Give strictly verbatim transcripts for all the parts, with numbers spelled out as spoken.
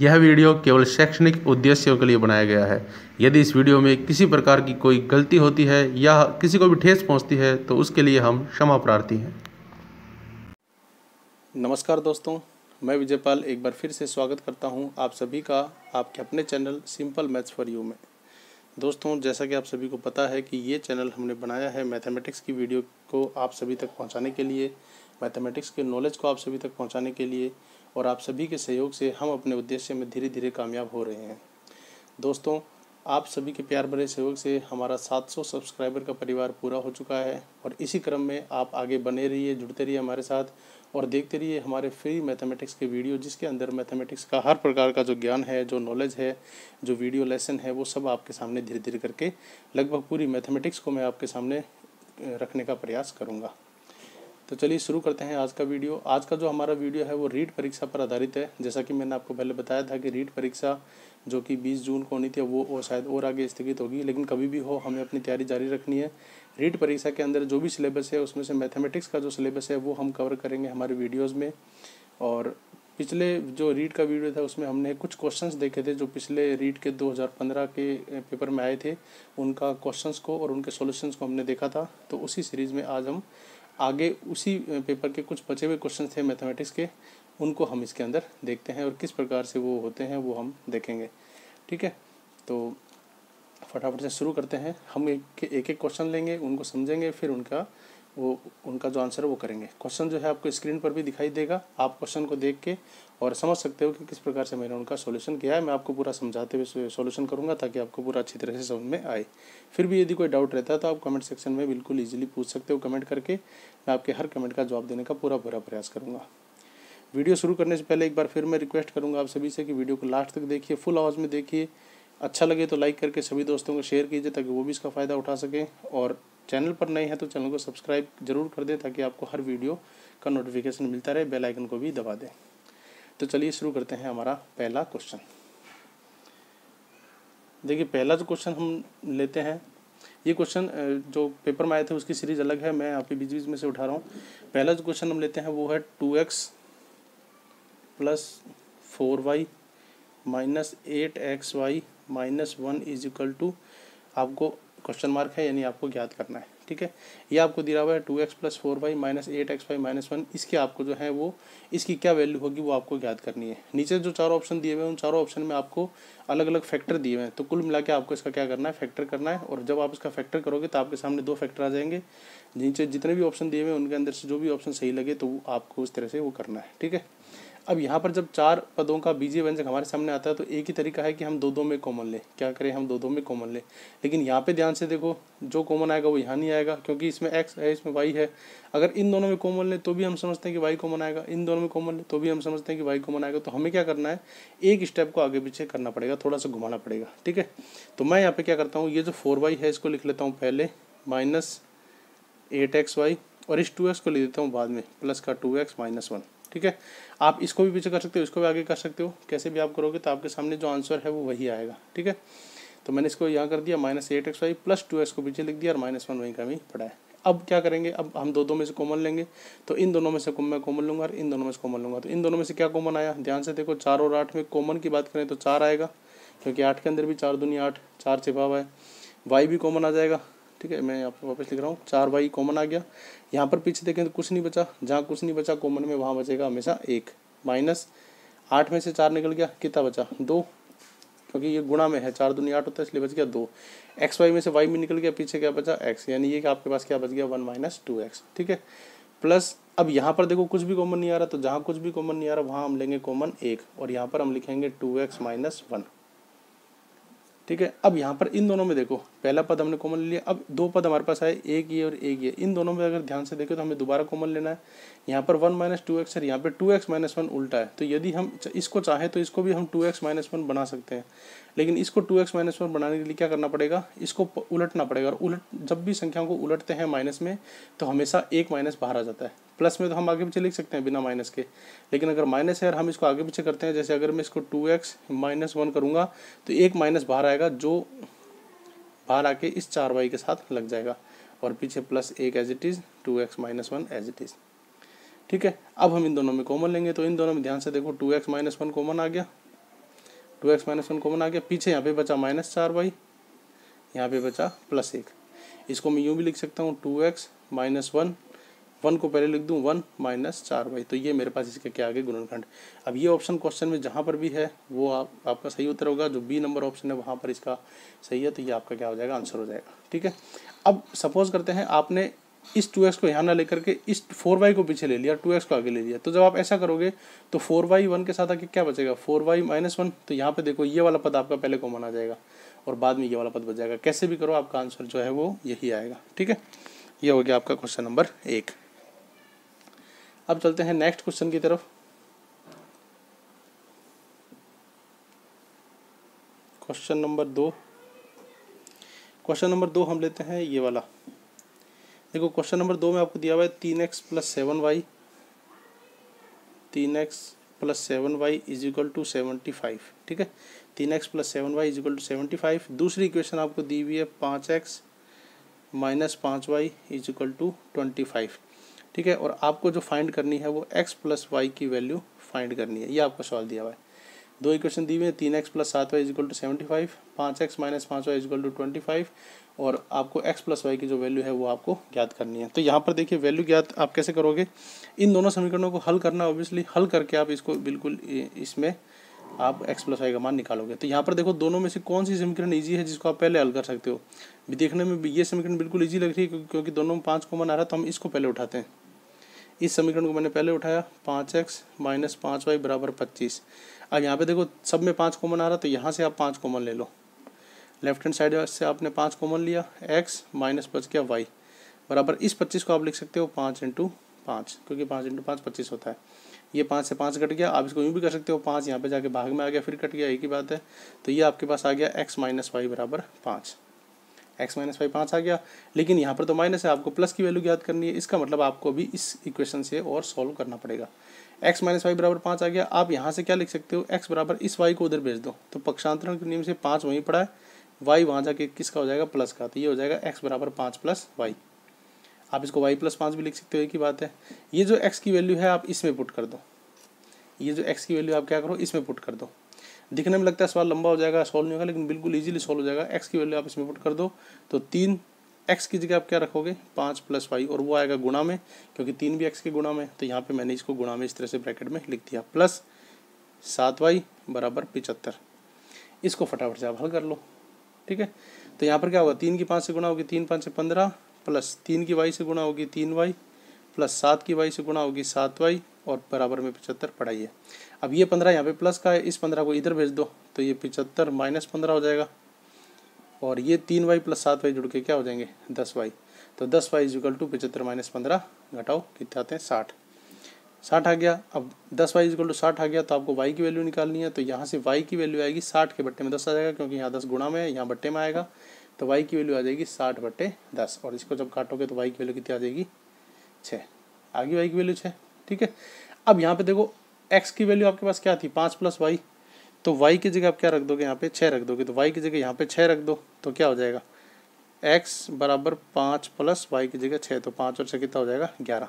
यह वीडियो केवल शैक्षणिक उद्देश्यों के लिए बनाया गया है। यदि इस वीडियो में किसी प्रकार की कोई गलती होती है या किसी को भी ठेस पहुंचती है तो उसके लिए हम क्षमा प्रार्थी हैं। नमस्कार दोस्तों, मैं विजयपाल एक बार फिर से स्वागत करता हूं आप सभी का आपके अपने channel simple maths for you में। दोस्तों, जैसा कि आप सभी को पता है कि ये चैनल हमने बनाया है मैथमेटिक्स की वीडियो को आप सभी तक पहुँचाने के लिए, मैथमेटिक्स के नॉलेज को आप सभी तक पहुँचाने के लिए, और आप सभी के सहयोग से हम अपने उद्देश्य में धीरे धीरे कामयाब हो रहे हैं। दोस्तों, आप सभी के प्यार भरे सहयोग से हमारा सात सौ सब्सक्राइबर का परिवार पूरा हो चुका है, और इसी क्रम में आप आगे बने रहिए, जुड़ते रहिए हमारे साथ और देखते रहिए हमारे फ्री मैथमेटिक्स के वीडियो, जिसके अंदर मैथमेटिक्स का हर प्रकार का जो ज्ञान है, जो नॉलेज है, जो वीडियो लेसन है, वो सब आपके सामने धीरे धीरे करके लगभग पूरी मैथमेटिक्स को मैं आपके सामने रखने का प्रयास करूँगा। तो चलिए शुरू करते हैं आज का वीडियो। आज का जो हमारा वीडियो है वो रीट परीक्षा पर आधारित है। जैसा कि मैंने आपको पहले बताया था कि रीट परीक्षा जो कि बीस जून को होनी थी वो और शायद और आगे स्थगित होगी, लेकिन कभी भी हो हमें अपनी तैयारी जारी रखनी है। रीट परीक्षा के अंदर जो भी सिलेबस है उसमें से मैथमेटिक्स का जो सिलेबस है वो हम कवर करेंगे हमारे वीडियोज़ में। और पिछले जो रीट का वीडियो था उसमें हमने कुछ क्वेश्चंस देखे थे जो पिछले रीट के दो हज़ार पंद्रह के पेपर में आए थे, उनका क्वेश्चंस को और उनके सॉल्यूशंस को हमने देखा था। तो उसी सीरीज़ में आज हम आगे उसी पेपर के कुछ बचे हुए क्वेश्चन थे मैथमेटिक्स के, उनको हम इसके अंदर देखते हैं और किस प्रकार से वो होते हैं वो हम देखेंगे। ठीक है, तो फटाफट से शुरू करते हैं। हम एक एक एक क्वेश्चन लेंगे, उनको समझेंगे, फिर उनका वो उनका जो आंसर वो करेंगे। क्वेश्चन जो है आपको स्क्रीन पर भी दिखाई देगा, आप क्वेश्चन को देख के और समझ सकते हो कि किस प्रकार से मैंने उनका सॉल्यूशन किया है। मैं आपको पूरा समझाते हुए सॉल्यूशन करूंगा ताकि आपको पूरा अच्छी तरह से समझ में आए। फिर भी यदि कोई डाउट रहता है तो आप कमेंट सेक्शन में बिल्कुल ईजिली पूछ सकते हो कमेंट करके। मैं आपके हर कमेंट का जवाब देने का पूरा पूरा प्रयास करूँगा। वीडियो शुरू करने से पहले एक बार फिर मैं रिक्वेस्ट करूँगा आप सभी से कि वीडियो को लास्ट तक देखिए, फुल आवाज़ में देखिए। अच्छा लगे तो लाइक करके सभी दोस्तों को शेयर कीजिए ताकि वो भी इसका फ़ायदा उठा सकें, और चैनल पर नए हैं तो चैनल को सब्सक्राइब जरूर कर दें ताकि आपको हर वीडियो का नोटिफिकेशन मिलता रहे। बेल आइकन को भी दबा दें। तो चलिए शुरू करते हैं हमारा पहला क्वेश्चन। देखिए, पहला जो क्वेश्चन हम लेते हैं, ये क्वेश्चन जो पेपर में आए थे उसकी सीरीज अलग है, मैं यहाँ पे बीच बीच में से उठा रहा हूँ। पहला जो क्वेश्चन हम लेते हैं वो है two x plus four y minus eight x y minus one is equal to, आपको क्वेश्चन मार्क है यानी आपको ज्ञात करना है। ठीक है, ये आपको दिया हुआ है two x plus four y minus eight x y minus one, इसकी आपको जो है वो इसकी क्या वैल्यू होगी वो आपको ज्ञात करनी है। नीचे जो चारों ऑप्शन दिए हुए हैं उन चारों ऑप्शन में आपको अलग अलग फैक्टर दिए हुए हैं, तो कुल मिला के आपको इसका क्या करना है, फैक्टर करना है। और जब आप इसका फैक्टर करोगे तो आपके सामने दो फैक्टर आ जाएंगे, नीचे जितने भी ऑप्शन दिए हुए हैं उनके अंदर से जो भी ऑप्शन सही लगे तो आपको उस तरह से वो करना है। ठीक है, अब यहाँ पर जब चार पदों का बीजीय व्यंजक हमारे सामने आता है तो एक ही तरीका है कि हम दो दो में कॉमन लें। क्या करें, हम दो दो में कॉमन लें, लेकिन यहाँ पे ध्यान से देखो जो कॉमन आएगा वो यहाँ नहीं आएगा क्योंकि इसमें एक्स है, इसमें वाई है। अगर इन दोनों में कॉमन लें तो भी हम समझते हैं कि वाई कॉमन आएगा, इन दोनों में कॉमन लें तो भी हम समझते हैं कि वाई कॉमन आएगा। तो हमें क्या करना है, एक स्टेप को आगे पीछे करना पड़ेगा, थोड़ा सा घुमाना पड़ेगा। ठीक है, तो मैं यहाँ पर क्या करता हूँ, ये जो फोर वाई है इसको लिख लेता हूँ पहले माइनस एट एक्स वाई, और इस टू एक्स को लिख देता हूँ बाद में प्लस का टू एक्स माइनस वन। ठीक है, आप इसको भी पीछे कर सकते हो, इसको भी आगे कर सकते हो, कैसे भी आप करोगे तो आपके सामने जो आंसर है वो वही आएगा। ठीक है, तो मैंने इसको यहाँ कर दिया minus eight x y plus two x को पीछे लिख दिया और माइनस वन वहीं का वहीं पड़ा है। अब क्या करेंगे, अब हम दो दो में से कॉमन लेंगे, तो इन दोनों में से मैं कॉमन लूँगा और इन दोनों में से कॉमन लूँगा। तो इन दोनों में से क्या कॉमन आया, ध्यान से देखो चार और आठ में कॉमन की बात करें तो चार आएगा क्योंकि आठ के अंदर भी चार दूनिया आठ, चार छिपा हुआ है। वाई भी कॉमन आ जाएगा। ठीक है, मैं यहाँ पर वापस लिख रहा हूँ, चार वाई कॉमन आ गया। यहाँ पर पीछे देखें तो कुछ नहीं बचा, जहाँ कुछ नहीं बचा कॉमन में वहाँ बचेगा हमेशा एक। माइनस आठ में से चार निकल गया, कितना बचा, दो, क्योंकि ये गुणा में है, चार दूनी आठ होता है इसलिए बच गया दो। एक्स वाई में से वाई में निकल गया, पीछे क्या बचा एक्स, यानी ये कि आपके पास क्या बच गया वन माइनस टू एक्स। ठीक है, प्लस अब यहाँ पर देखो कुछ भी कॉमन नहीं आ रहा, तो जहाँ कुछ भी कॉमन नहीं आ रहा वहाँ हम लेंगे कॉमन एक, और यहाँ पर हम लिखेंगे टू एक्स माइनस वन। ठीक है, अब यहाँ पर इन दोनों में देखो पहला पद हमने कॉमन ले लिया, अब दो पद हमारे पास आए एक ये और एक ये, इन दोनों में अगर ध्यान से देखें तो हमें दोबारा कॉमन लेना है। यहाँ पर वन माइनस टू एक्स है, यहाँ पर टू एक्स माइनस वन उल्टा है, तो यदि हम इसको चाहें तो इसको भी हम टू एक्स माइनस वन बना सकते हैं, लेकिन इसको टू एक्स माइनस वन बनाने के लिए क्या करना पड़ेगा, इसको उलटना पड़ेगा। और उलट जब भी संख्याओं को उलटते हैं माइनस में तो हमेशा एक माइनस बाहर आ जाता है, प्लस में तो हम आगे पीछे लिख सकते हैं बिना माइनस के, लेकिन अगर माइनस है और हम इसको आगे पीछे करते हैं, जैसे अगर मैं इसको टू एक्स माइनस वन करूँगा तो एक माइनस बाहर आएगा जो बाहर आके इस चार वाई के साथ लग जाएगा, और पीछे प्लस एक as it is, two x minus one as it is. ठीक है, अब हम इन दोनों में कॉमन लेंगे, तो इन दोनों में ध्यान से देखो two x minus one common आ गया, two x minus one common आ गया, पीछे यहाँ पे बचा माइनस चार वाई, यहाँ पे बचा प्लस एक। इसको मैं यूँ भी लिख सकता हूँ two x minus one, one को पहले लिख दूँ वन माइनस चार वाई, तो ये मेरे पास इसके क्या आ गया गुणनखंड। अब ये ऑप्शन क्वेश्चन में जहाँ पर भी है वो आप, आपका सही उत्तर होगा, जो बी नंबर ऑप्शन है वहाँ पर इसका सही है, तो ये आपका क्या हो जाएगा आंसर हो जाएगा। ठीक है, अब सपोज करते हैं आपने इस टू एक्स को यहाँ ना लेकर के इस फोर वाई को पीछे ले लिया, टू एक्स को आगे ले लिया, तो जब आप ऐसा करोगे तो फोर वाई वन के साथ आके क्या बचेगा फोर वाई माइनस वन, तो यहाँ पे देखो ये वाला पद आपका पहले कॉमन आ जाएगा और बाद में ये वाला पद बच जाएगा। कैसे भी करो आपका आंसर जो है वो यही आएगा। ठीक है, ये हो गया आपका क्वेश्चन नंबर एक। अब चलते हैं नेक्स्ट क्वेश्चन की तरफ। क्वेश्चन नंबर दो, क्वेश्चन नंबर दो हम लेते हैं ये वाला। देखो क्वेश्चन नंबर दो में आपको दिया हुआ है तीन एक्स प्लस सेवन वाई, तीन x plus seven y is equal to seventy five. ठीक है, तीन x plus seven y is equal to seventy five. दूसरी इक्वेशन आपको दी हुई है पाँच एक्स माइनस पाँच y is equal to twenty five. ठीक है, और आपको जो फाइंड करनी है वो एक्स प्लस वाई की वैल्यू फाइंड करनी है, ये आपको सवाल दिया हुआ है। दो इक्वेशन दी हुई है, तीन एक्स प्लस सात y is equal to seventy five, पाँच एक्स माइनस पाँच y is equal to twenty five, और आपको x प्लस वाई की जो वैल्यू है वो आपको ज्ञात करनी है। तो यहाँ पर देखिए वैल्यू ज्ञात आप कैसे करोगे, इन दोनों समीकरणों को हल करना, ऑब्वियसली हल करके आप इसको बिल्कुल इसमें आप x प्लस वाई का मान निकालोगे। तो यहाँ पर देखो दोनों में से कौन सी समीकरण इजी है जिसको आप पहले हल कर सकते हो। देखने में ये समीकरण बिल्कुल ईजी लग रही है क्योंकि दोनों में पाँच कॉमन आ रहा है, तो हम इसको पहले उठाते हैं। इस समीकरण को मैंने पहले उठाया, पाँच एक्स माइनस पाँच वाई बराबर पच्चीस। अब यहाँ पे देखो सब में पाँच कॉमन आ रहा, तो यहाँ से आप पाँच कॉमन ले लो। लेफ्ट हैंड साइड से आपने पाँच कॉमन लिया, x माइनस बच गया y बराबर इस पच्चीस को आप लिख सकते हो पाँच इंटू पाँच, क्योंकि पाँच इंटू पाँच पच्चीस होता है। ये पाँच से पाँच कट गया, आप इसको यूँ भी कर सकते हो पाँच यहाँ पे जाके भाग में आ गया फिर कट गया, एक ही बात है। तो ये आपके पास आ गया x माइनस वाई बराबर पाँच, एक्स माइनस वाई पाँच आ गया, लेकिन यहाँ पर तो माइनस है, आपको प्लस की वैल्यू ज्ञात करनी है। इसका मतलब आपको अभी इस इक्वेशन से और सॉल्व करना पड़ेगा। एक्स माइनस वाई बराबर पाँच आ गया, आप यहाँ से क्या लिख सकते हो x बराबर इस वाई को उधर भेज दो, तो पक्षांतरण के नियम से पाँच वहीं पड़ा है, y वहाँ जाके किसका हो जाएगा प्लस का, तो ये हो जाएगा x बराबर पाँच प्लस वाई। आप इसको y प्लस पाँच भी लिख सकते हो, एक ही बात है। ये जो x की वैल्यू है आप इसमें पुट कर दो, ये जो x की वैल्यू आप क्या करो इसमें पुट कर दो। दिखने में लगता है सवाल लंबा हो जाएगा, सॉल्व नहीं होगा, लेकिन बिल्कुल इजीली सॉल्व हो जाएगा। x की वैल्यू आप इसमें पुट कर दो, तो तीन x की जगह आप क्या रखोगे पाँच प्लस वाई, और वो आएगा गुणा में क्योंकि तीन भी x के गुणा में, तो यहाँ पर मैंने इसको गुणा में इस तरह से ब्रैकेट में लिख दिया, प्लस सात वाई बराबर पिचहत्तर। इसको फटाफट से आप हल कर लो। ठीक है, तो यहाँ पर क्या होगा, तीन की पाँच से गुणा होगी, तीन पाँच से पंद्रह, प्लस तीन की वाई से गुणा होगी तीन वाई, प्लस सात की वाई से गुणा होगी सात वाई, और बराबर में पचहत्तर पड़ा ही है। अब ये पंद्रह यहाँ पे प्लस का है, इस पंद्रह को इधर भेज दो, तो ये पचहत्तर माइनस पंद्रह हो जाएगा, और ये तीन वाई प्लस सात वाई जुड़ के क्या हो जाएंगे दस वाई। तो दस वाई इज इक्वल टू पचहत्तर माइनस पंद्रह घटाओ कितने आते हैं साठ, साठ आ गया। अब दस वाई इज इक्वल टू साठ आ गया, तो आपको y की वैल्यू निकालनी है, तो यहाँ से y की वैल्यू आएगी साठ के बट्टे में दस आ जाएगा, क्योंकि यहाँ दस गुणा में है, यहाँ बट्टे में आएगा, तो y की वैल्यू आ जाएगी साठ बट्टे दस, और इसको जब काटोगे तो y की वैल्यू कितनी आ जाएगी छः, आगे y की वैल्यू छः। ठीक है, अब यहाँ पे देखो x की वैल्यू आपके पास क्या थी पाँच प्लस वाई, तो y की जगह आप क्या रख दोगे यहाँ पे छः रख दोगे, तो y की जगह यहाँ पे छः रख दो, तो क्या हो जाएगा x बराबर पाँच प्लस वाई की जगह छः, तो पाँच और छः कितना हो जाएगा ग्यारह,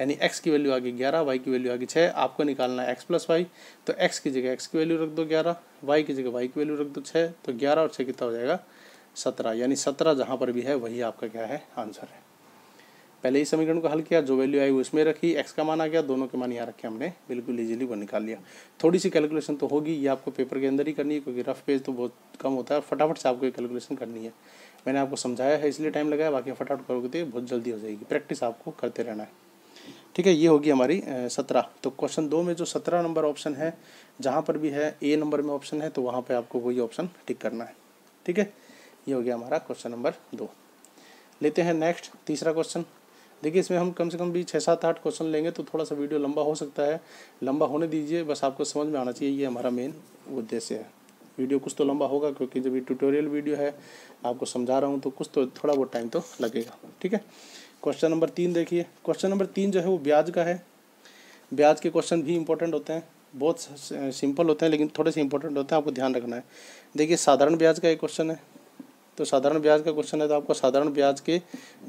यानी x की वैल्यू आ गई ग्यारह, y की वैल्यू आ गई छः। आपको निकालना है x प्लस वाई, तो x की जगह x की वैल्यू रख दो ग्यारह, y की जगह y की वैल्यू रख दो छः, तो ग्यारह और छः कितना हो जाएगा सत्रह, यानी सत्रह जहाँ पर भी है वही आपका क्या है आंसर है। पहले इस समीकरण को हल किया, जो वैल्यू आई वो इसमें रखी, x का मान आ गया, दोनों के मान यहाँ रखे हमने, बिल्कुल ईजिली वो निकाल लिया। थोड़ी सी कैलकुलेशन तो होगी, ये आपको पेपर के अंदर ही करनी है क्योंकि रफ पेज तो बहुत कम होता है, फटाफट से आपको ये कैलकुलेशन करनी है। मैंने आपको समझाया है इसलिए टाइम लगाया, बाकी फटाफट करोगे तो बहुत जल्दी हो जाएगी, प्रैक्टिस आपको करते रहना है। ठीक है, ये होगी हमारी सत्रह। तो क्वेश्चन दो में जो सत्रह नंबर ऑप्शन है जहाँ पर भी है ए नंबर में ऑप्शन है, तो वहाँ पे आपको वही ऑप्शन टिक करना है। ठीक है, ये हो गया हमारा क्वेश्चन नंबर दो। लेते हैं नेक्स्ट तीसरा क्वेश्चन। देखिए इसमें हम कम से कम भी छः सात आठ क्वेश्चन लेंगे, तो थोड़ा सा वीडियो लंबा हो सकता है, लंबा होने दीजिए, बस आपको समझ में आना चाहिए, ये हमारा मेन उद्देश्य है। वीडियो कुछ तो लंबा होगा क्योंकि जब ये ट्यूटोरियल वीडियो है आपको समझा रहा हूँ, तो कुछ तो थोड़ा बहुत टाइम तो लगेगा। ठीक है, क्वेश्चन नंबर तीन देखिए। क्वेश्चन नंबर तीन जो है वो ब्याज का है। ब्याज के क्वेश्चन भी इंपॉर्टेंट होते हैं, बहुत सिंपल होते हैं लेकिन थोड़े से इंपॉर्टेंट होते हैं, आपको ध्यान रखना है। देखिए साधारण ब्याज का एक क्वेश्चन है, तो साधारण ब्याज का क्वेश्चन है, तो आपको साधारण ब्याज के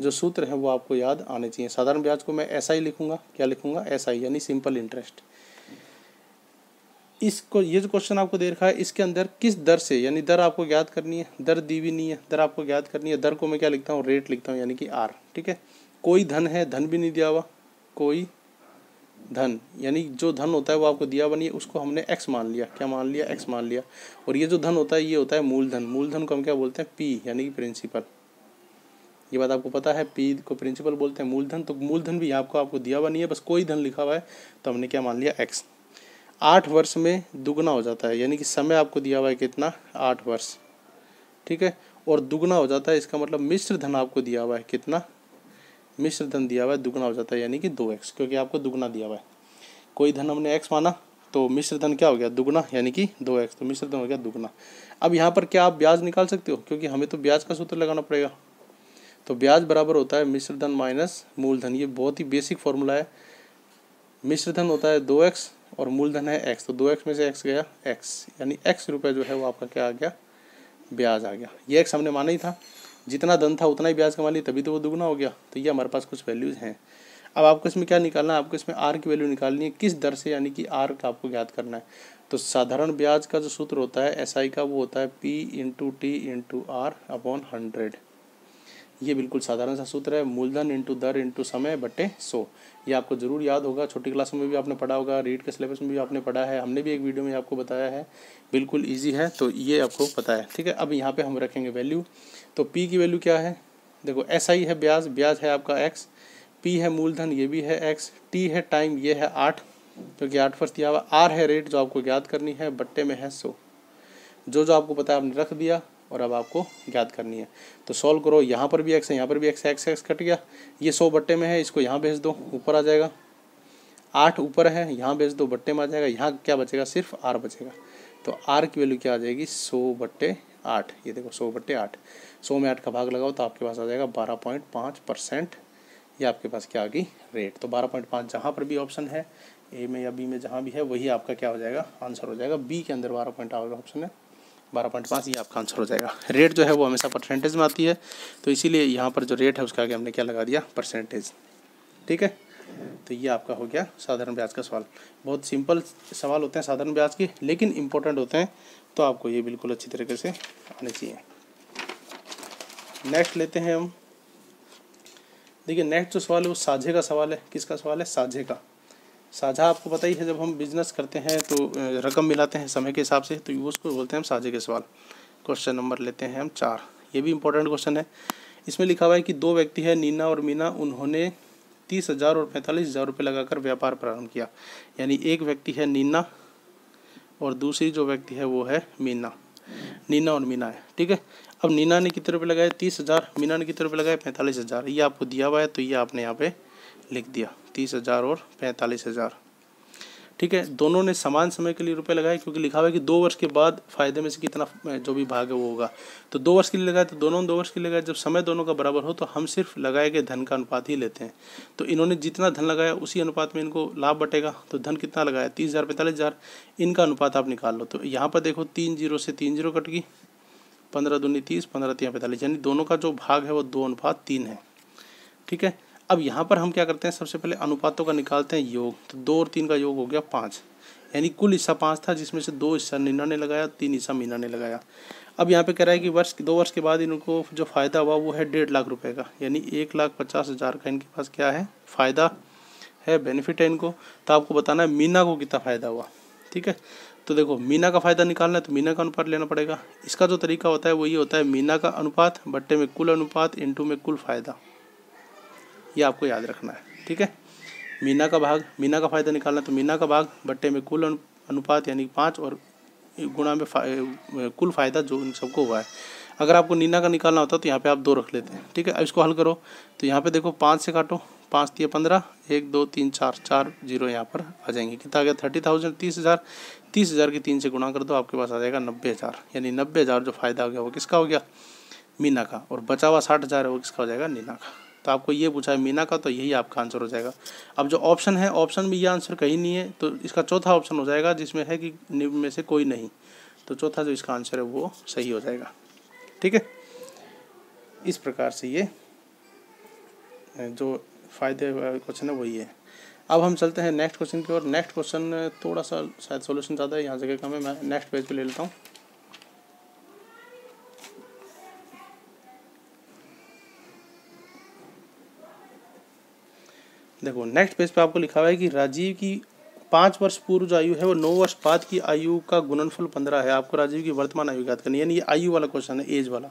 जो सूत्र हैं वो आपको याद आने चाहिए। साधारण ब्याज को मैं एस आई लिखूंगा, क्या लिखूंगा एस आई, यानी सिंपल इंटरेस्ट। इसको ये जो क्वेश्चन आपको दे रखा है इसके अंदर किस दर से, यानी दर आपको ज्ञात करनी है, दर दी हुई नहीं है, दर आपको ज्ञात करनी है। दर को मैं क्या लिखता हूँ, रेट लिखता हूँ, यानी कि आर। ठीक है, कोई धन है, धन भी नहीं दिया हुआ, कोई धन यानी जो धन होता है वो आपको दिया हुआ नहीं है, उसको हमने एक्स मान लिया। क्या मान लिया, एक्स मान लिया। और ये जो धन होता है ये होता है मूलधन। मूलधन को हम क्या बोलते हैं, पी यानी कि प्रिंसिपल। ये बात आपको पता है, पी को प्रिंसिपल बोलते हैं। मूलधन, तो मूलधन भी आपको आपको दिया हुआ नहीं है, बस कोई धन लिखा हुआ है, तो हमने क्या मान लिया, एक्स। आठ वर्ष में दुगना हो जाता है, यानी कि समय आपको दिया हुआ है कितना, आठ वर्ष। ठीक है, और दुगना हो जाता है, इसका मतलब मिश्र धन आपको दिया हुआ है कितना, मिश्र धन दिया हुआ है, दुगना हो जाता है यानी कि दो एक्स, क्योंकि आपको दुगना दिया हुआ है। कोई धन हमने एक्स माना, तो मिश्र धन क्या हो गया, दुगना यानी कि दो एक्स, तो मिश्र धन हो गया दुगना। अब यहाँ पर क्या आप ब्याज निकाल सकते हो, क्योंकि हमें तो ब्याज का सूत्र लगाना पड़ेगा। तो ब्याज बराबर होता है मिश्र धन माइनस मूलधन। ये बहुत ही बेसिक फॉर्मूला है। मिश्र धन होता है दो एक्स और मूलधन है एक्स, तो दो एक्स में से एक्स गया, एक्स यानी एक्स रुपये जो है वो आपका क्या आ गया, ब्याज आ गया। ये एक्स हमने माना ही था, जितना धन था उतना ही ब्याज कमा लिया, तभी तो वो दुगना हो गया। तो ये हमारे पास कुछ वैल्यूज़ हैं। अब आपको इसमें क्या निकालना है, आपको इसमें आर की वैल्यू निकालनी है, किस दर से, यानी कि आर का आपको ज्ञात करना है। तो साधारण ब्याज का जो सूत्र होता है एस आई का, वो होता है P into T into R upon hundred. ये बिल्कुल साधारण सा सूत्र है। मूलधन इंटू दर इंटू समय बटे सौ। ये आपको जरूर याद होगा, छोटी क्लासों में भी आपने पढ़ा होगा, रीट के सिलेबस में भी आपने पढ़ा है, हमने भी एक वीडियो में आपको बताया है, बिल्कुल इजी है, तो ये आपको पता है। ठीक है, अब यहाँ पे हम रखेंगे वैल्यू। तो पी की वैल्यू क्या है, देखो एस आई है ब्याज, ब्याज है आपका एक्स, पी है मूलधन, ये भी है एक्स, टी है टाइम, ये है आठ, क्योंकि आठ वर्ष दिया हुआ, आर है रेट जो आपको ज्ञात करनी है, बट्टे में है सौ। जो जो आपको पता है आपने रख दिया, और अब आपको ज्ञात करनी है। तो सॉल्व करो, यहाँ पर भी एक्स है, यहाँ पर भी एक्स, एक्स एक्स कट गया, ये सौ बट्टे में है, इसको यहाँ भेज दो, ऊपर आ जाएगा। आठ ऊपर है, यहाँ भेज दो, बट्टे में आ जाएगा। यहाँ क्या बचेगा, सिर्फ आर बचेगा। तो आर की वैल्यू क्या आ जाएगी, सौ बट्टे आठ। ये देखो सौ बट्टे आठ, सौ में आठ का भाग लगाओ तो आपके पास आ जाएगा बारह पॉइंट पाँच परसेंट। ये आपके पास क्या आ गई, रेट। तो बारह पॉइंट पाँच जहाँ पर भी ऑप्शन है, ए में या बी में जहाँ भी है, वही आपका क्या हो जाएगा, आंसर हो जाएगा। बी के अंदर बारह पॉइंट आठ ऑप्शन है, बारह पॉइंट पाँच ये आपका आंसर हो जाएगा। रेट जो है वो हमेशा परसेंटेज में आती है, तो इसीलिए यहाँ पर जो रेट है उसका आगे हमने क्या लगा दिया, परसेंटेज। ठीक है, तो ये आपका हो गया साधारण ब्याज का सवाल। बहुत सिंपल सवाल होते हैं साधारण ब्याज के, लेकिन इम्पोर्टेंट होते हैं, तो आपको ये बिल्कुल अच्छी तरीके से आने चाहिए। नेक्स्ट लेते हैं हम, देखिए नेक्स्ट जो सवाल है वो साझे का सवाल है। किसका सवाल है, साझे का। साझा आपको पता ही है, जब हम बिजनेस करते हैं तो रकम मिलाते हैं समय के हिसाब से, तो उसको बोलते हैं हम साझे के सवाल। क्वेश्चन नंबर लेते हैं हम चार, ये भी इम्पोर्टेंट क्वेश्चन है। इसमें लिखा हुआ है कि दो व्यक्ति है नीना और मीना, उन्होंने तीस हज़ार और पैंतालीस हज़ार रुपये लगाकर व्यापार प्रारंभ किया। यानी एक व्यक्ति है नीना और दूसरी जो व्यक्ति है वो है मीना, नीना और मीना है। ठीक है, अब नीना ने कितने रुपये लगाए, तीस हज़ार, मीना ने कितने रुपये लगाए, पैंतालीस हज़ार। ये आपको दिया हुआ है, तो ये आपने यहाँ पे लिख दिया, तीस हज़ार और पैंतालीस हज़ार। ठीक है, दोनों ने समान समय के लिए रुपए लगाए, क्योंकि लिखा हुआ है कि दो वर्ष के बाद फायदे में से कितना जो भी भाग है वो होगा। तो दो वर्ष के लिए लगाए, तो दोनों दो वर्ष के लिए लगाए। जब समय दोनों का बराबर हो तो हम सिर्फ लगाए गए धन का अनुपात ही लेते हैं। तो इन्होंने जितना धन लगाया उसी अनुपात में इनको लाभ बटेगा। तो धन कितना लगाया, तीस हज़ार, पैंतालीस हज़ार, इनका अनुपात आप निकाल लो। तो यहाँ पर देखो तीन जीरो से तीन जीरो कट गई, पंद्रह दूनी तीस, पंद्रह तीन पैंतालीस, यानी दोनों का जो भाग है वो दो अनुपात तीन है। ठीक है, अब यहाँ पर हम क्या करते हैं, सबसे पहले अनुपातों का निकालते हैं योग। तो दो और तीन का योग हो गया पाँच, यानी कुल हिस्सा पाँच था, जिसमें से दो हिस्सा नीना ने लगाया, तीन हिस्सा मीना ने लगाया। अब यहाँ पे कह रहा है कि वर्ष दो वर्ष के बाद इनको जो फ़ायदा हुआ वो है डेढ़ लाख रुपए का, यानी एक लाख पचास हज़ार का इनके पास क्या है, फ़ायदा है, बेनिफिट है इनको। तो आपको बताना है मीना को कितना फ़ायदा हुआ। ठीक है, तो देखो मीना का फ़ायदा निकालना है तो मीना का अनुपात लेना पड़ेगा। इसका जो तरीका होता है वो ये होता है, मीना का अनुपात बट्टे में कुल अनुपात इंटू में कुल फ़ायदा। ये आपको याद रखना है। ठीक है, मीना का भाग, मीना का फायदा निकालना, तो मीना का भाग बट्टे में कुल अनुपात यानी पाँच और गुणा में फा, कुल फायदा जो इन सबको हुआ है। अगर आपको नीना का निकालना होता तो यहाँ पे आप दो रख लेते हैं। ठीक है, अब इसको हल करो, तो यहाँ पे देखो पाँच से काटो, पाँच तीन पंद्रह, एक दो तीन चार, चार जीरो यहाँ पर आ जाएंगे। कितना आ गया, थर्टी थाउजेंड, तीस हज़ार, तीस हज़ार के तीन से गुणा कर दो, आपके पास आ जाएगा नब्बे हज़ार। यानी नब्बे हज़ार जो फायदा हो गया वो किसका हो गया, मीना का, और बचा हुआ साठ हज़ार है वो किसका हो जाएगा, नीना का। तो आपको ये पूछा है मीना का, तो यही आपका आंसर हो जाएगा। अब जो ऑप्शन है, ऑप्शन में ये आंसर कहीं नहीं है, तो इसका चौथा ऑप्शन हो जाएगा, जिसमें है कि निम्न में से कोई नहीं। तो चौथा जो इसका आंसर है वो सही हो जाएगा। ठीक है, इस प्रकार से ये जो फायदे क्वेश्चन है वही है। अब हम चलते हैं नेक्स्ट क्वेश्चन की ओर। नेक्स्ट क्वेश्चन थोड़ा सा शायद सॉल्यूशन ज़्यादा है, यहाँ जगह कम है, मैं नेक्स्ट पेज पे ले लेता हूँ। देखो नेक्स्ट पेज पे आपको लिखा हुआ है कि राजीव की पाँच वर्ष पूर्व जो आयु है वो नौ वर्ष बाद की आयु का गुणनफल पंद्रह है। आपको राजीव की वर्तमान आयु ज्ञात करनी है, यानी ये आयु वाला क्वेश्चन है, एज वाला।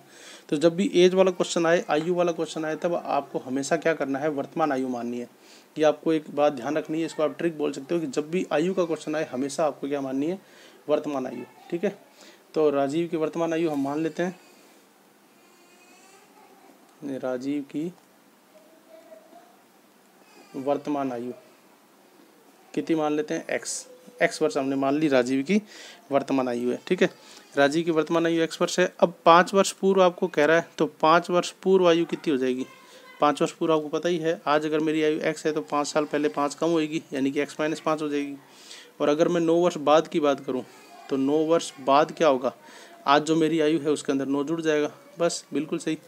तो जब भी एज वाला क्वेश्चन आए, आयु वाला क्वेश्चन आए, तब आपको हमेशा क्या करना है, वर्तमान आयु माननी है। ये आपको एक बात ध्यान रखनी है, इसको आप ट्रिक बोल सकते हो कि जब भी आयु का क्वेश्चन आए हमेशा आपको क्या माननी है, वर्तमान आयु। ठीक है, तो राजीव की वर्तमान आयु हम मान लेते हैं, राजीव की वर्तमान आयु कितनी मान लेते हैं, एक्स एक्स वर्ष हमने मान ली राजीव की वर्तमान आयु है। ठीक है, राजीव की वर्तमान आयु एक्स वर्ष है। अब पाँच वर्ष पूर्व आपको कह रहा है, तो पाँच वर्ष पूर्व आयु कितनी हो जाएगी, पाँच वर्ष पूर्व आपको पता ही है, आज अगर मेरी आयु एक्स है तो पाँच साल पहले पाँच कम होएगी, यानी कि एक्स माइनस पाँच हो जाएगी। और अगर मैं नौ वर्ष बाद की बात करूँ तो नौ वर्ष बाद क्या होगा, आज जो मेरी आयु है उसके अंदर नौ जुड़ जाएगा। बस बिल्कुल सही,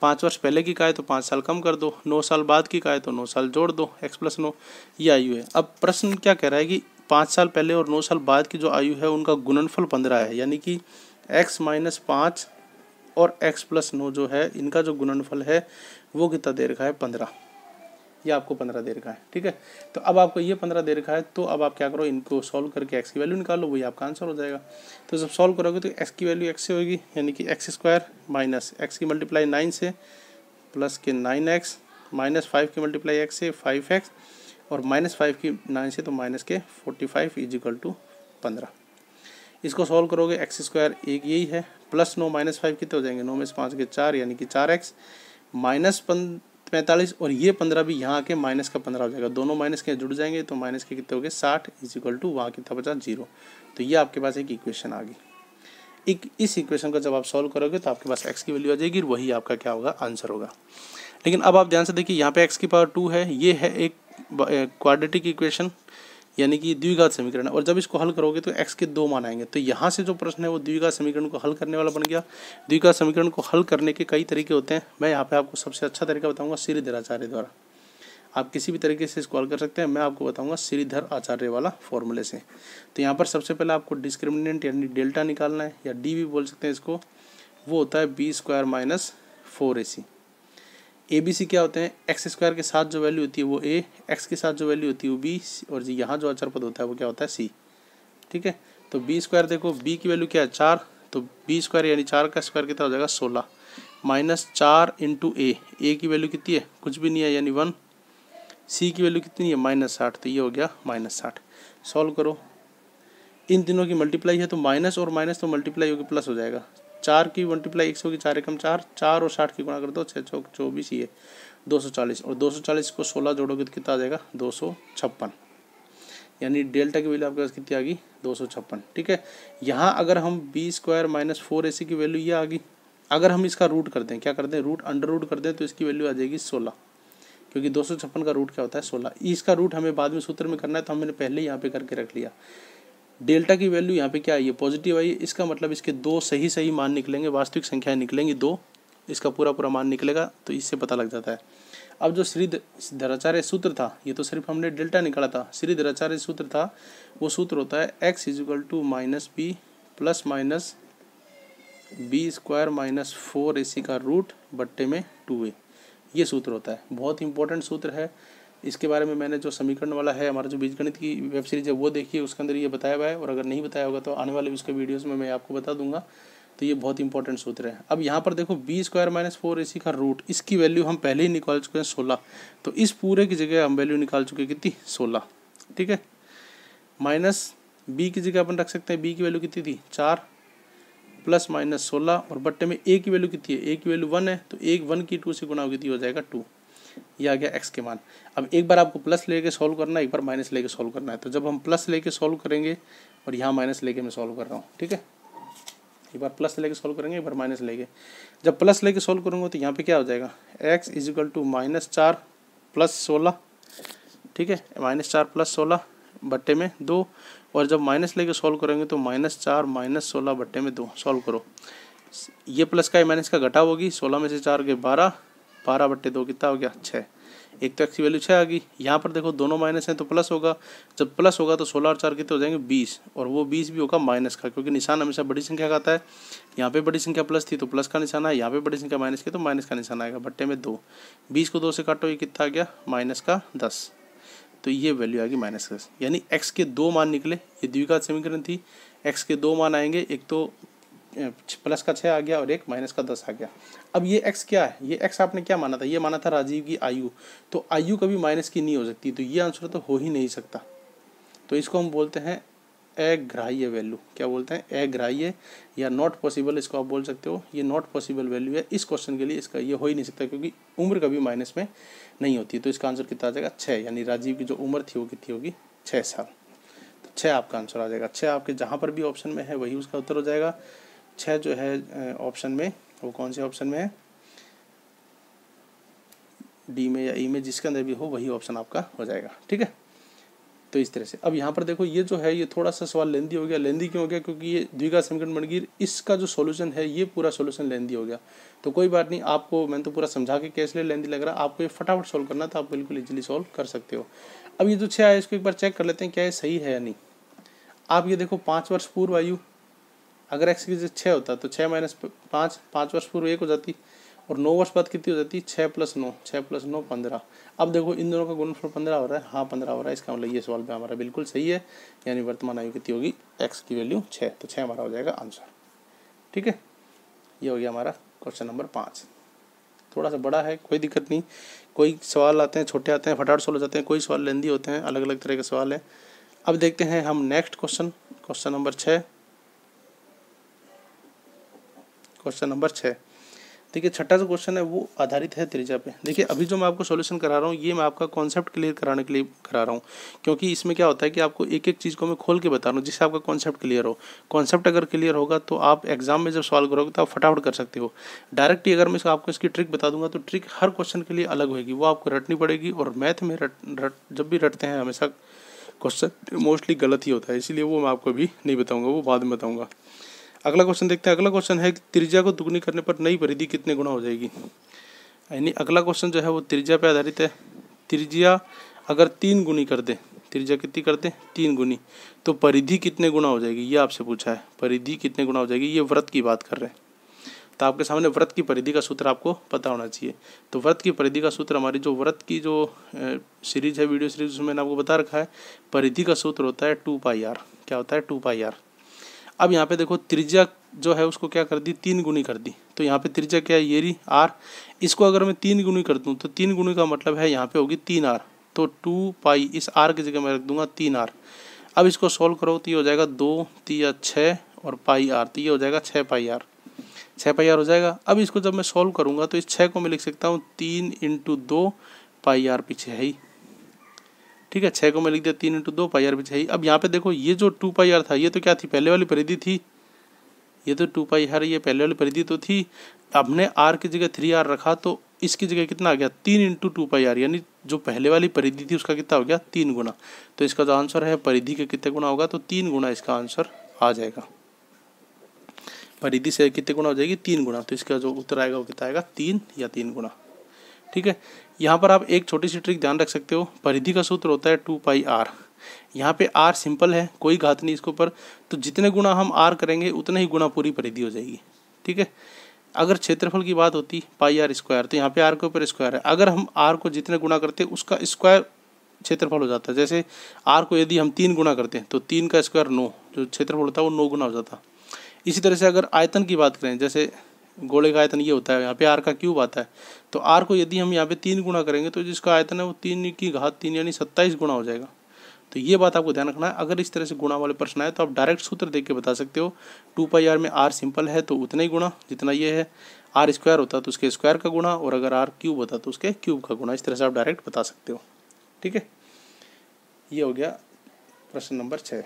पाँच वर्ष पहले की का है तो पाँच साल कम कर दो, नौ साल बाद की का है तो नौ साल जोड़ दो, एक्स प्लस नौ, ये आयु है। अब प्रश्न क्या कह रहा है कि पाँच साल पहले और नौ साल बाद की जो आयु है उनका गुणनफल पंद्रह है, यानी कि एक्स माइनस पाँच और एक्स प्लस नौ जो है इनका जो गुणनफल है वो कितना दे रखा है, पंद्रह। ये आपको पंद्रह दे रखा है। ठीक है, तो अब आपको ये पंद्रह दे रखा है, तो अब आप क्या करो, इनको सॉल्व करके एक्स की वैल्यू निकालो, वही आपका आंसर हो जाएगा। तो जब सॉल्व करोगे तो एक्स की वैल्यू एक्स से होगी, यानी कि एक्स स्क्वायर माइनस एक्स की मल्टीप्लाई नाइन से प्लस के नाइन एक्स माइनस फाइव की मल्टीप्लाई एक्स से फाइव एक्स और माइनस फाइव की नाइन से तो माइनस के forty five is equal to पंद्रह। इसको सॉल्व करोगे, एक्स स्क्वायर एक यही है, प्लस नौ माइनस फाइव कितने हो जाएंगे, नौ में से पाँच के चार, यानी कि चार एक्स माइनस पैंतालीस और ये पंद्रह भी यहाँ आके माइनस का पंद्रह हो जाएगा, दोनों माइनस के जुड़ जाएंगे तो माइनस के कितने हो गए, साठ इज इक्वल टू वहाँ कितना बचा, जीरो। तो ये आपके पास एक इक्वेशन आ गई। एक इस इक्वेशन को जब आप सॉल्व करोगे तो आपके पास एक्स की वैल्यू आ जाएगी, वही आपका क्या होगा, आंसर होगा। लेकिन अब आप ध्यान से देखिए, यहाँ पे एक्स की पावर टू है, ये है एक क्वाड्रेटिक इक्वेशन, यानी कि द्विघात समीकरण, और जब इसको हल करोगे तो एक्स के दो मान आएंगे। तो यहाँ से जो प्रश्न है वो द्विघात समीकरण को हल करने वाला बन गया। द्विघात समीकरण को हल करने के कई तरीके होते हैं, मैं यहाँ पे आपको सबसे अच्छा तरीका बताऊंगा श्रीधर आचार्य द्वारा। आप किसी भी तरीके से इसको हल कर सकते हैं, मैं आपको बताऊंगा श्रीधर आचार्य वाला फॉर्मूले से। तो यहाँ पर सबसे पहले आपको डिस्क्रिमिनेंट यानी डेल्टा निकालना है, या डी भी बोल सकते हैं इसको, वो होता है b square minus four a c. A b c क्या होते हैं, एक्स स्क्वायर के साथ जो वैल्यू होती है वो ए, एक्स के साथ जो वैल्यू होती है वो बी, और जी यहाँ जो अचर पद होता है वो क्या होता है, सी। ठीक है, तो बी स्क्वायर देखो, बी की वैल्यू क्या है, चार, तो बी स्क्वायर यानी चार का स्क्वायर कितना हो जाएगा, सोलह माइनस चार इंटू ए, ए की वैल्यू कितनी है, कुछ भी नहीं है, यानी वन। सी की वैल्यू कितनी है, माइनस साठ, तो ये हो गया माइनस साठ। सॉल्व करो, इन तीनों की मल्टीप्लाई है तो माइनस और माइनस तो मल्टीप्लाई होगी प्लस हो जाएगा, चार की मल्टीप्लाई एक सौ की चार एकम चार, चार और साठ की गुणा कर दो, छः चौक चौबीस, ये दो सौ चालीस, और दो सौ चालीस को सोलह जोड़ोगे तो कितना आ जाएगा, दो सौ छप्पन, यानी डेल्टा की वैल्यू आपके पास कितनी आ गई, दो सौ छप्पन। ठीक है, यहाँ अगर हम b square minus four a c की वैल्यू ये आ गई, अगर हम इसका रूट कर दें, क्या कर दें, रूट अंडर रूट कर दें, तो इसकी वैल्यू आ जाएगी सोलह, क्योंकि दो सौ छप्पन का रूट क्या होता है, सोलह। इसका रूट हमें बाद में सूत्र में करना है, तो हमने पहले यहाँ पे करके रख लिया। डेल्टा की वैल्यू यहाँ पे क्या आई है, पॉजिटिव आई है, इसका मतलब इसके दो सही सही मान निकलेंगे, वास्तविक संख्याएं निकलेंगी दो, इसका पूरा पूरा मान निकलेगा, तो इससे पता लग जाता है। अब जो श्रीधराचार्य सूत्र था, ये तो सिर्फ हमने डेल्टा निकाला था, श्रीधराचार्य सूत्र था, वो सूत्र होता है x is equal to minus b plus minus b square minus four a c का रूट बट्टे में टू ए, ये सूत्र होता है, बहुत इंपॉर्टेंट सूत्र है। इसके बारे में मैंने जो समीकरण वाला है, हमारा जो बीजगणित की वेब सीरीज है वो देखिए, उसके अंदर ये बताया हुआ है, और अगर नहीं बताया होगा तो आने वाले उसके वीडियोस में मैं आपको बता दूंगा। तो ये बहुत इंपॉर्टेंट सूत्र है। अब यहाँ पर देखो, b square minus four a c का रूट, इसकी वैल्यू हम पहले ही निकाल चुके हैं सोलह, तो इस पूरे की जगह हम वैल्यू निकाल चुके कितनी, सोलह। ठीक है, माइनस बी की जगह अपन रख सकते हैं, बी की वैल्यू कितनी थी, चार प्लस माइनस सोलह, और बट्टे में ए की वैल्यू कितनी है, ए की वैल्यू वन है, तो एक वन की टू से गुणा होगी हो जाएगा टू, ये आ गया एक्स के मान। अब एक बार आपको प्लस लेके सॉल्व करना है, एक बार माइनस लेके सॉल्व करना है। तो जब हम प्लस लेके सॉल्व करेंगे, और यहाँ माइनस लेके मैं सॉल्व कर रहा हूँ, ठीक है, एक बार प्लस लेके सॉल्व करेंगे, एक बार माइनस लेके। जब प्लस लेके सॉल्व करूँगा तो यहाँ पे क्या हो जाएगा, x is equal to minus चार प्लस सोलह, ठीक है, माइनस चार प्लस सोलह बट्टे में दो, और जब माइनस लेके सॉल्व करेंगे तो माइनस चार माइनस सोलह बट्टे में दो। सॉल्व करो, ये प्लस का माइनस का घटाव होगी, सोलह में से चार के बारह, बारह बट्टे दो कितना हो गया, छः। एक तो एक्स की वैल्यू छः आ गई, यहाँ पर देखो दोनों माइनस हैं तो प्लस होगा, जब प्लस होगा तो सोलह और चार कितने हो जाएंगे बीस, और वो बीस भी होगा माइनस का, क्योंकि निशान हमेशा बड़ी संख्या का आता है। यहाँ पे बड़ी संख्या प्लस थी तो प्लस का निशान है, यहाँ पे बड़ी संख्या माइनस की तो माइनस का निशान आएगा, बट्टे में दो, बीस को दो से काटो ये कितना आ गया माइनस का दस, तो ये वैल्यू आ गई माइनस दस। यानी एक्स के दो मान निकले, ये द्विघात समीकरण थी, एक्स के दो मान आएंगे, एक तो प्लस का छः आ गया और एक माइनस का दस आ गया। अब ये एक्स क्या है, ये एक्स आपने क्या माना था, ये माना था राजीव की आयु, तो आयु कभी माइनस की नहीं हो सकती, तो ये आंसर तो हो ही नहीं सकता। तो इसको हम बोलते हैं अग्राह्य वैल्यू, क्या बोलते हैं अग्राह्य या नॉट पॉसिबल, इसको आप बोल सकते हो, ये नॉट पॉसिबल वैल्यू है इस क्वेश्चन के लिए, इसका ये हो ही नहीं सकता क्योंकि उम्र कभी माइनस में नहीं होती। तो इसका आंसर कितना आ जाएगा छः, यानी राजीव की जो उम्र थी वो कितनी होगी छः साल, तो छः आपका आंसर आ जाएगा। छः आपके जहाँ पर भी ऑप्शन में है वही उसका उत्तर हो जाएगा। छः जो है ऑप्शन में, वो कौन से ऑप्शन में है, डी में या ई में, जिसके अंदर भी हो वही ऑप्शन आपका हो जाएगा, ठीक है। तो इस तरह से अब यहाँ पर देखो ये जो है ये थोड़ा सा सवाल लेंदी हो गया। लेंदी क्यों हो गया, क्योंकि ये द्विघात समीकरण बनगीर, इसका जो सॉल्यूशन है ये पूरा सॉल्यूशन लेंदी हो गया। तो कोई बात नहीं, आपको मैंने तो पूरा समझा के कैसे लेंदी लग रहा, आपको ये फटाफट सॉल्व करना था, आप बिल्कुल ईजिली सॉल्व कर सकते हो। अब ये जो छः है इसको एक बार चेक कर लेते हैं क्या ये सही है या नहीं। आप ये देखो पाँच वर्ष पूर्व आयु, अगर एक्स की जगह छः होता तो छः माइनस पाँच, पाँच वर्ष पूर्व एक हो जाती, और नौ वर्ष बाद कितनी हो जाती, छः प्लस नौ, छः प्लस नौ पंद्रह। अब देखो इन दोनों का गुणनफल पंद्रह हो रहा है, हाँ पंद्रह हो रहा है, इसका मतलब ये सवाल पे हमारा बिल्कुल सही है। यानी वर्तमान आयु कितनी होगी, एक्स की वैल्यू छः, तो छः हमारा हो जाएगा आंसर, ठीक है। ये हो गया हमारा क्वेश्चन नंबर पाँच। थोड़ा सा बड़ा है, कोई दिक्कत नहीं, कोई सवाल आते हैं छोटे आते हैं फटाफट सॉल्व हो जाते हैं, कोई सवाल लेंदी होते हैं, अलग अलग तरह के सवाल हैं। अब देखते हैं हम नेक्स्ट क्वेश्चन, क्वेश्चन नंबर छः। क्वेश्चन नंबर छः देखिए, छठा जो क्वेश्चन है वो आधारित है त्रिज्या पे। देखिए अभी जो मैं आपको सॉल्यूशन करा रहा हूँ ये मैं आपका कॉन्सेप्ट क्लियर कराने के लिए करा रहा हूँ, क्योंकि इसमें क्या होता है कि आपको एक एक चीज़ को मैं खोल के बता रहा हूँ जिससे आपका कॉन्सेप्ट क्लियर हो। कॉन्सेप्ट अगर क्लियर होगा तो आप एग्जाम में जब सॉल्व करोगे तो आप फटाफट कर सकते हो। डायरेक्ट ही अगर मैं आपको इसकी ट्रिक बता दूंगा तो ट्रिक हर क्वेश्चन के लिए अलग होगी, वो आपको रटनी पड़ेगी। और मैथ में रट, रट जब भी रटते हैं हमेशा क्वेश्चन मोस्टली गलत ही होता है, इसीलिए वो मैं आपको अभी नहीं बताऊँगा, वो बाद में बताऊँगा। अगला क्वेश्चन देखते हैं। अगला क्वेश्चन है कि त्रिज्या को दुगनी करने पर नई परिधि कितने गुना हो जाएगी। यानी अगला क्वेश्चन जो है वो त्रिज्या पे आधारित है। त्रिज्या अगर तीन गुनी कर दे, त्रिज्या कितनी कर दे तीन गुनी, तो परिधि कितने गुना हो जाएगी ये आपसे पूछा है। परिधि कितने गुना हो जाएगी, ये व्रत की बात कर रहे हैं, तो आपके सामने व्रत की परिधि का सूत्र आपको पता होना चाहिए। तो व्रत की परिधि का सूत्र हमारी जो व्रत की जो सीरीज है वीडियो सीरीज उसमें मैंने आपको बता रखा है, परिधि का सूत्र होता है टू पाई आर। क्या होता है टू पाई आर। अब यहाँ पे देखो त्रिज्या जो है उसको क्या कर दी तीन गुनी कर दी, तो यहाँ पे त्रिज्या क्या है ये रही आर, इसको अगर मैं तीन गुनी कर दूँ तो तीन गुनी का मतलब है यहाँ पे होगी तीन आर, तो टू पाई इस आर की जगह मैं रख दूंगा तीन आर। अब इसको सॉल्व करो तो ये हो जाएगा दो तीन छः और पाई आर, तो ये हो जाएगा छः पाई आर, छः पाई आर हो जाएगा। अब इसको जब मैं सॉल्व करूँगा तो इस छः को मैं लिख सकता हूँ तीन इंटू दो पाई आर पीछे है ही, ठीक है। छः को मैं लिख दिया तीन इंटू दो पाई आर भी चाहिए। अब यहाँ पे देखो ये जो टू पाई आर था ये तो क्या थी पहले वाली परिधि थी, ये तो टू पाई आर ये पहले वाली परिधि तो थी। हमने आर की जगह थ्री आर रखा तो इसकी जगह कितना आ गया तीन इंटू टू पाई आर, यानी जो पहले वाली परिधि थी उसका कितना हो गया तीन गुना। तो इसका जो आंसर है परिधि के कितने गुना होगा, तो तीन गुना इसका आंसर आ जाएगा। परिधि से कितने गुना हो जाएगी तीन गुना, तो इसका जो उत्तर आएगा वो कितना आएगा तीन या तीन गुना, ठीक है। यहाँ पर आप एक छोटी सी ट्रिक ध्यान रख सकते हो, परिधि का सूत्र होता है टू पाई आर, यहाँ पे आर सिंपल है कोई घात नहीं इसके ऊपर, तो जितने गुना हम आर करेंगे उतने ही गुना पूरी परिधि हो जाएगी, ठीक है। अगर क्षेत्रफल की बात होती पाई आर स्क्वायर, तो यहाँ पे आर के ऊपर स्क्वायर है, अगर हम आर को जितने गुना करते उसका स्क्वायर क्षेत्रफल हो जाता है। जैसे आर को यदि हम तीन गुना करते हैं तो तीन का स्क्वायर नौ, जो क्षेत्रफल होता है वो नौ गुना हो जाता। इसी तरह से अगर आयतन की बात करें, जैसे गोले का आयतन ये होता है, यहाँ पे आर का क्यूब आता है, तो आर को यदि हम यहाँ पे तीन गुना करेंगे तो जिसका आयतन है वो तीन की घात तीन यानी सत्ताईस गुना हो जाएगा। तो ये बात आपको ध्यान रखना है। अगर इस तरह से गुणा वाले प्रश्न आए तो आप डायरेक्ट सूत्र देख के बता सकते हो। टू पाई आर में आर सिंपल है तो उतना ही गुना जितना ये है, आर स्क्वायर होता तो उसके स्क्वायर का गुना, और अगर आर क्यूब होता तो उसके क्यूब का गुना। इस तरह से आप डायरेक्ट बता सकते हो, ठीक है। ये हो गया प्रश्न नंबर छः।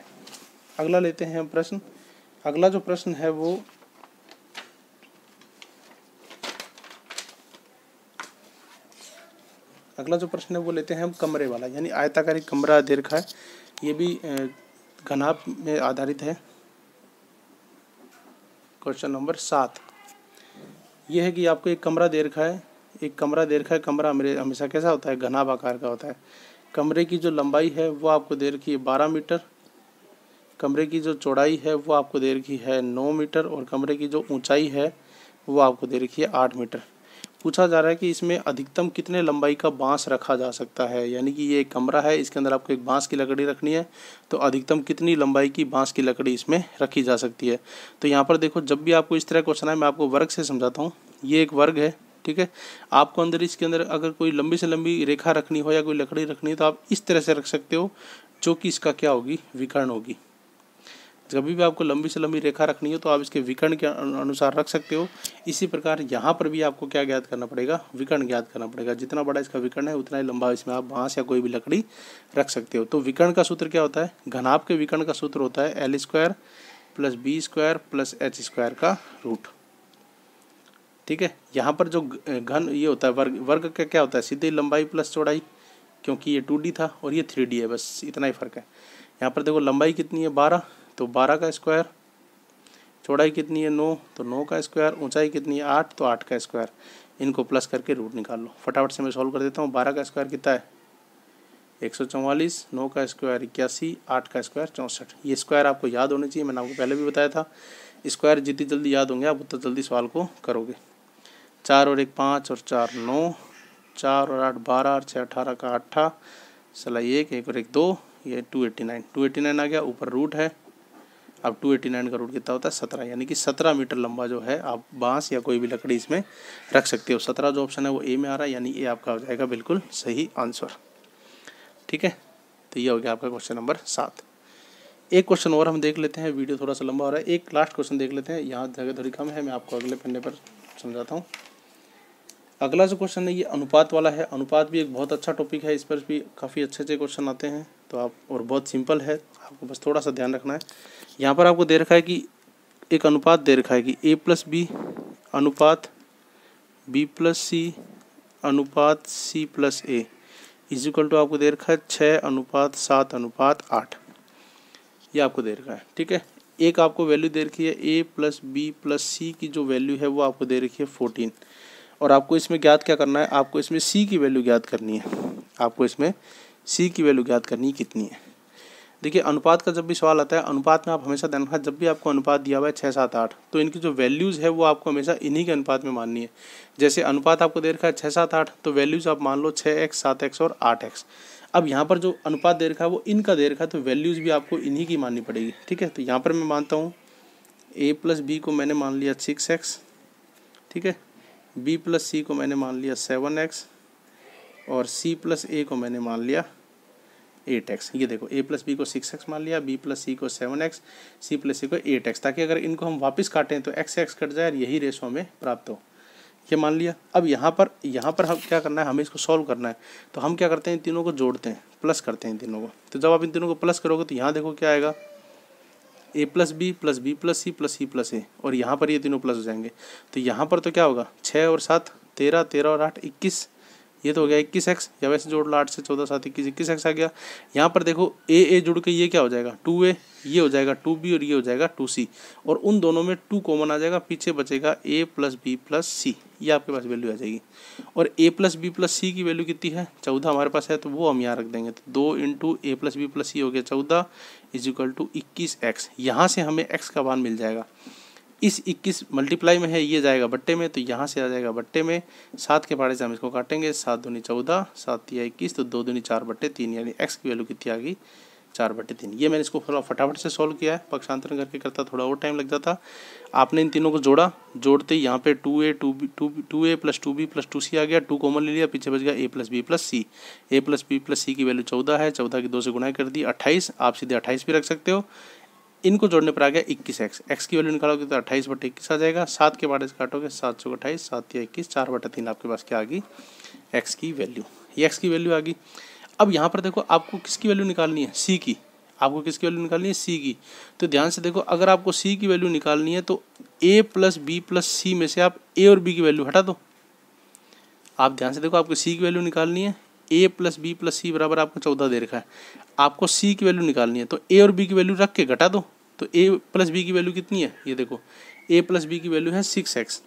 अगला लेते हैं हम प्रश्न। अगला जो प्रश्न है वो अगला जो प्रश्न है वो लेते हैं हम कमरे वाला, यानी आयताकार एक कमरा दे रखा है, ये भी घनाभ में आधारित है। क्वेश्चन नंबर सात ये है कि आपको एक कमरा दे रखा है, एक कमरा दे रखा है, कमरा मेरे हमेशा कैसा होता है, घनाभ आकार का होता है। कमरे की जो लंबाई है वो आपको दे रखी है बारह मीटर, कमरे की जो चौड़ाई है वो आपको दे रखी है नौ मीटर और कमरे की जो ऊंचाई है वो आपको दे रखी है आठ मीटर। पूछा जा रहा है कि इसमें अधिकतम कितने लंबाई का बांस रखा जा सकता है, यानी कि ये एक कमरा है, इसके अंदर आपको एक बांस की लकड़ी रखनी है, तो अधिकतम कितनी लंबाई की बांस की लकड़ी इसमें रखी जा सकती है। तो यहाँ पर देखो, जब भी आपको इस तरह क्वेश्चन आए मैं आपको वर्ग से समझाता हूँ। ये एक वर्ग है, ठीक है। आपको अंदर इसके अंदर अगर कोई लंबी से लंबी रेखा रखनी हो या कोई लकड़ी रखनी हो तो आप इस तरह से रख सकते हो, जो कि इसका क्या होगी, विकर्ण होगी। जब भी आपको लंबी से लंबी रेखा रखनी हो तो आप इसके विकर्ण के अनुसार रख सकते हो। इसी प्रकार यहाँ पर भी आपको क्या ज्ञात करना पड़ेगा, विकर्ण ज्ञात करना पड़ेगा। जितना बड़ा इसका विकर्ण है उतना ही लंबा इसमें आप बांस या कोई भी लकड़ी रख सकते हो। तो विकर्ण का सूत्र क्या होता है, घनाभ के विकर्ण का सूत्र होता है l square plus b square plus h square का रूट, ठीक है। यहाँ पर जो घन ये होता है वर्ग, वर्ग का क्या होता है, सीधे लंबाई प्लस चौड़ाई, क्योंकि ये टू डी था और ये थ्री डी है, बस इतना ही फर्क है। यहाँ पर देखो लंबाई कितनी है बारह, तो बारह का स्क्वायर, चौड़ाई कितनी है नौ, तो नौ का स्क्वायर, ऊंचाई कितनी है आठ, तो आठ का स्क्वायर। इनको प्लस करके रूट निकाल लो, फटाफट से मैं सॉल्व कर देता हूँ। बारह का स्क्वायर कितना है एक सौ चौवालीस, नौ का स्क्वायर इक्यासी, आठ का स्क्वायर चौंसठ। ये स्क्वायर आपको याद होने चाहिए, मैंने आपको पहले भी बताया था। स्क्वायर जितनी जल्दी याद होंगे आप उतना जल्दी सवाल को करोगे। चार और एक पाँच और चार नौ, चार और आठ बारह और छः अठारह का अट्ठा सलाई एक, एक और एक दो, ये two eighty nine two eighty nine आ गया। ऊपर रूट है, अब दो सौ नवासी का रूट कितना होता है सत्रह, यानी कि सत्रह मीटर लंबा जो है आप बांस या कोई भी लकड़ी इसमें रख सकते हो। सत्रह जो ऑप्शन है वो ए में आ रहा है, यानी ए आपका हो जाएगा बिल्कुल सही आंसर, ठीक है। तो ये हो गया आपका क्वेश्चन नंबर सात। एक क्वेश्चन और हम देख लेते हैं, वीडियो थोड़ा सा लंबा हो रहा है। एक लास्ट क्वेश्चन देख लेते हैं, यहाँ जगह थोड़ी कम है, मैं आपको अगले पन्ने पर समझाता हूँ। अगला जो क्वेश्चन है ये अनुपात वाला है। अनुपात भी एक बहुत अच्छा टॉपिक है, इस पर भी काफ़ी अच्छे अच्छे क्वेश्चन आते हैं, तो आप और बहुत सिंपल है, आपको बस थोड़ा सा ध्यान रखना है। यहाँ पर आपको दे रखा है कि एक अनुपात दे रखा है कि a प्लस बी अनुपात b प्लस सी अनुपात c plus a is equal to आपको दे रखा है छः अनुपात सात अनुपात आठ, ये आपको दे रखा है, ठीक है। एक आपको वैल्यू दे रखी है a plus b plus c की जो वैल्यू है वो आपको दे रखी है फोर्टीन, और आपको इसमें ज्ञात क्या करना है, आपको इसमें सी की वैल्यू ज्ञात करनी है। आपको इसमें सी की वैल्यू ज्ञात करनी कितनी है। देखिए अनुपात का जब भी सवाल आता है, अनुपात में आप हमेशा ध्यान रखना, जब भी आपको अनुपात दिया हुआ है छः सात आठ, तो इनकी जो वैल्यूज़ है वो आपको हमेशा इन्हीं के अनुपात में माननी है। जैसे अनुपात आपको दे रखा है छः सात आठ, तो वैल्यूज़ आप मान लो छः एक्स सात एक्स और आठ एक्स। अब यहाँ पर जो अनुपात दे रखा है वो इनका दे रखा है, तो वैल्यूज़ भी आपको इन्हीं की माननी पड़ेगी, ठीक है। तो यहाँ पर मैं मानता हूँ ए प्लस बी को मैंने मान लिया सिक्स एक्स, ठीक है, बी प्लस सी को मैंने मान लिया सेवन एक्स और सी प्लस ए को मैंने मान लिया एट एक्स। ये देखो a प्लस बी को सिक्स एक्स मान लिया, b प्लस सी को seven x, c plus c को एट एक्स, ताकि अगर इनको हम वापस काटें तो x x कट जाए और यही रेशो हमें प्राप्त हो। ये मान लिया। अब यहाँ पर यहाँ पर हम क्या करना है, हमें इसको सॉल्व करना है, तो हम क्या करते हैं, इन तीनों को जोड़ते हैं, प्लस करते हैं इन तीनों को। तो जब आप इन तीनों को प्लस करोगे तो यहाँ देखो क्या आएगा, a plus b plus b plus c plus c plus a, और यहाँ पर ये तीनों प्लस हो जाएंगे। तो यहाँ पर तो क्या होगा, छः और सात तेरह, तेरह और आठ इक्कीस, ये तो हो गया इक्कीस एक्स, या वैसे जोड़ लो आठ से चौदह सात इक्कीस, इक्कीस एक्स आ गया। यहाँ पर देखो ए ए जुड़ के ये क्या हो जाएगा टू ए, ये हो जाएगा टू बी और ये हो जाएगा टू सी, और उन दोनों में टू कॉमन आ जाएगा, पीछे बचेगा a plus b plus c, ये आपके पास वैल्यू आ जाएगी। और a plus b plus c की वैल्यू कितनी है, चौदह हमारे पास है, तो वो हम यहाँ रख देंगे। तो दो into a plus b plus c हो गया चौदह इज इक्वल टू इक्कीस एक्स। यहाँ से हमें एक्स का मान मिल जाएगा, इस इक्कीस मल्टीप्लाई में है, ये जाएगा बट्टे में, तो यहाँ से आ जाएगा बट्टे में, सात के पहाड़े से हम इसको काटेंगे, सात दूनी चौदह, सात तिया इक्कीस, तो दो दूनी चार बट्टे तीन, यानी एक्स की वैल्यू कितनी आ गई चार बट्टे तीन। ये मैंने इसको थोड़ा फटाफट से सॉल्व किया है, पक्षांतरण करके करता थोड़ा और टाइम लग जाता। आपने इन तीनों को जोड़ा, जोड़ते ही यहाँ पे two a two b two two a plus two b plus two c आ गया, टू कॉमन ले लिया, पीछे बच गया a plus b plus c. A plus b plus c की वैल्यू चौदह है, चौदह की दो से गुणा कर दी अट्ठाईस, आप सीधे अट्ठाईस भी रख सकते हो। इनको जोड़ने पर आ गया इक्कीस एक्स, एक्स की वैल्यू निकालोगे तो अट्ठाईस बटे इक्कीस आ जाएगा, सात के बारे से काटोगे सात सौ अट्ठाईस, सात या इक्कीस, चार बटे तीन आपके पास क्या आ गई एक्स की वैल्यू, ये एक्स की वैल्यू आ गई। अब यहाँ पर देखो आपको किसकी वैल्यू निकालनी है, सी की। आपको किसकी वैल्यू निकालनी है, सी की। तो ध्यान से देखो, अगर आपको सी की वैल्यू निकालनी है तो a plus b plus c में से आप ए और बी की वैल्यू हटा दो। आप ध्यान से देखो, आपको सी की वैल्यू निकालनी है, a plus b plus c बराबर आपको चौदह दे रखा है, आपको सी की वैल्यू निकालनी है, तो ए और बी की वैल्यू रख के घटा दो। तो ए प्लस बी की वैल्यू कितनी है, ये देखो ए प्लस बी की वैल्यू है सिक्स एक्स,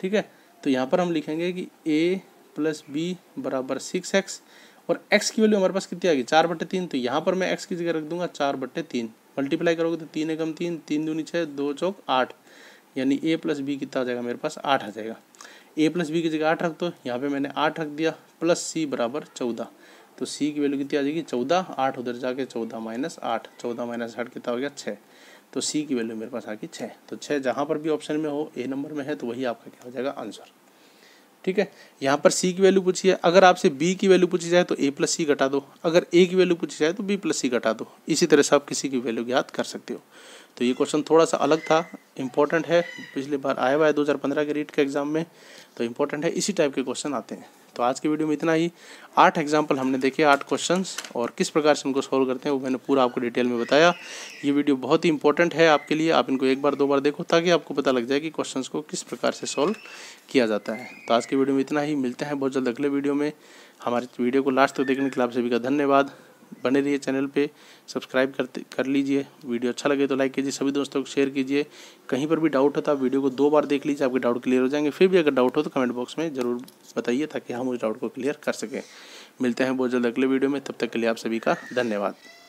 ठीक है। तो यहाँ पर हम लिखेंगे कि a प्लस बी बराबर सिक्स एक्स और x की वैल्यू हमारे पास कितनी आ गई चार बटे तीन। तो यहाँ पर मैं x की जगह रख दूंगा चार बटे तीन, मल्टीप्लाई करोगे तो तीन एकम तीन, तीन दूनी छः, दो चौक आठ, यानी a प्लस बी कितना आ जाएगा मेरे पास आठ आ जाएगा। a प्लस बी की जगह आठ रख दो, यहाँ पे मैंने आठ रख दिया, प्लस c बराबर चौदह। तो c की वैल्यू कितनी आ जाएगी चौदह, आठ उधर जाके चौदह माइनस आठ, चौदह माइनस आठ कितना हो गया छः। तो c की वैल्यू मेरे पास आ गई छः। तो छः जहाँ पर भी ऑप्शन में हो ए नंबर में है तो वही आपका क्या हो जाएगा आंसर। ठीक है, यहाँ पर c की वैल्यू पूछी है, अगर आपसे b की वैल्यू पूछी जाए तो a प्लस सी घटा दो, अगर a की वैल्यू पूछी जाए तो b प्लस सी घटा दो। इसी तरह से आप किसी की वैल्यू ज्ञात कर सकते हो। तो ये क्वेश्चन थोड़ा सा अलग था, इंपॉर्टेंट है, पिछले बार आया हुआ है दो हज़ार पंद्रह के रीट के एग्जाम में, तो इंपॉर्टेंट है, इसी टाइप के क्वेश्चन आते हैं। तो आज के वीडियो में इतना ही। आठ एग्जाम्पल हमने देखे, आठ क्वेश्चंस, और किस प्रकार से उनको सॉल्व करते हैं वो मैंने पूरा आपको डिटेल में बताया। ये वीडियो बहुत ही इंपॉर्टेंट है आपके लिए, आप इनको एक बार दो बार देखो ताकि आपको पता लग जाए कि क्वेश्चंस को किस प्रकार से सॉल्व किया जाता है। तो आज के वीडियो में इतना ही, मिलते हैं बहुत जल्द अगले वीडियो में। हमारे वीडियो को लास्ट तक देखने के लिए आप सभी का धन्यवाद। बने रहिए चैनल पे, सब्सक्राइब करते कर लीजिए, वीडियो अच्छा लगे तो लाइक कीजिए, सभी दोस्तों को शेयर कीजिए। कहीं पर भी डाउट हो तो आप वीडियो को दो बार देख लीजिए, आपके डाउट क्लियर हो जाएंगे। फिर भी अगर डाउट हो तो कमेंट बॉक्स में ज़रूर बताइए ताकि हम उस डाउट को क्लियर कर सकें। मिलते हैं बहुत जल्द अगले वीडियो में, तब तक के लिए आप सभी का धन्यवाद।